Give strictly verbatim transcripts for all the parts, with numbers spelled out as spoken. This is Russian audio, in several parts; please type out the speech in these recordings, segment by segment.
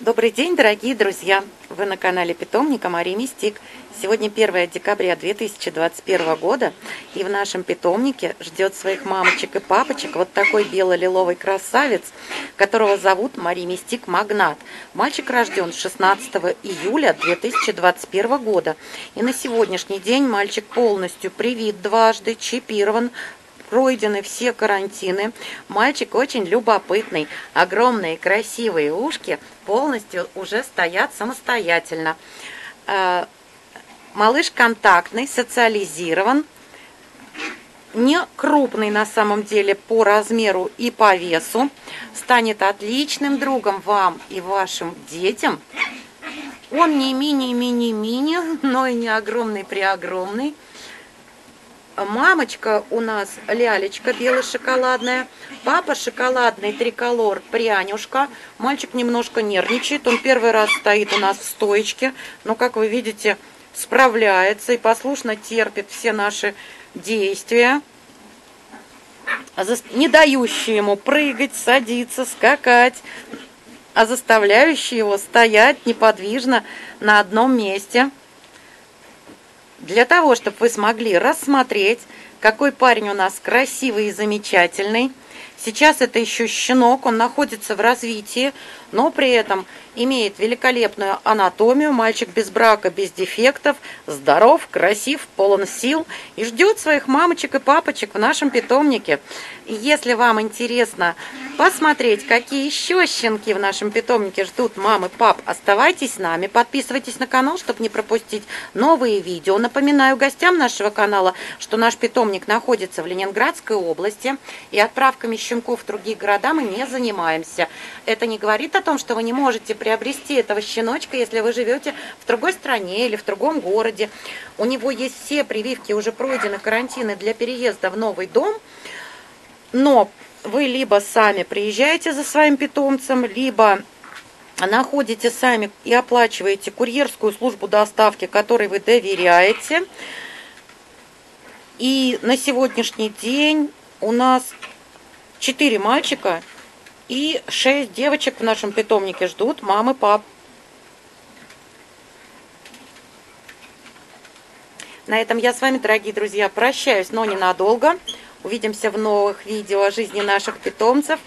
Добрый день, дорогие друзья! Вы на канале питомника Мари Мистик. Сегодня первое декабря две тысячи двадцать первого года, и в нашем питомнике ждет своих мамочек и папочек вот такой бело-лиловый красавец, которого зовут Мари Мистик Магнат. Мальчик рожден шестнадцатого июля две тысячи двадцать первого года, и на сегодняшний день мальчик полностью привит дважды, чипирован, пройдены все карантины. Мальчик очень любопытный. Огромные красивые ушки полностью уже стоят самостоятельно. Малыш контактный, социализирован. Не крупный на самом деле по размеру и по весу. Станет отличным другом вам и вашим детям. Он не мини-мини-мини, но и не огромный-преогромный. Мамочка у нас лялечка бело-шоколадная, папа шоколадный триколор прянюшка. Мальчик немножко нервничает, он первый раз стоит у нас в стоечке, но, как вы видите, справляется и послушно терпит все наши действия, не дающие ему прыгать, садиться, скакать, а заставляющие его стоять неподвижно на одном месте. Для того, чтобы вы смогли рассмотреть, какой парень у нас красивый и замечательный. Сейчас это еще щенок, он находится в развитии, но при этом имеет великолепную анатомию. Мальчик без брака, без дефектов, здоров, красив, полон сил и ждет своих мамочек и папочек в нашем питомнике. И если вам интересно посмотреть, какие еще щенки в нашем питомнике ждут мам и пап, оставайтесь с нами, подписывайтесь на канал, чтобы не пропустить новые видео. Напоминаю гостям нашего канала, что наш питомник находится в Ленинградской области, и отправками щенков в другие города мы не занимаемся. Это не говорит о том, что вы не можете приобрести этого щеночка, если вы живете в другой стране или в другом городе. У него есть все прививки, уже пройдены карантины для переезда в новый дом, но вы либо сами приезжаете за своим питомцем, либо находите сами и оплачиваете курьерскую службу доставки, которой вы доверяете. И на сегодняшний день у нас четыре мальчика и шесть девочек в нашем питомнике ждут мам и пап. На этом я с вами, дорогие друзья, прощаюсь, но ненадолго. Увидимся в новых видео о жизни наших питомцев.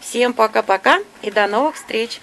Всем пока-пока и до новых встреч!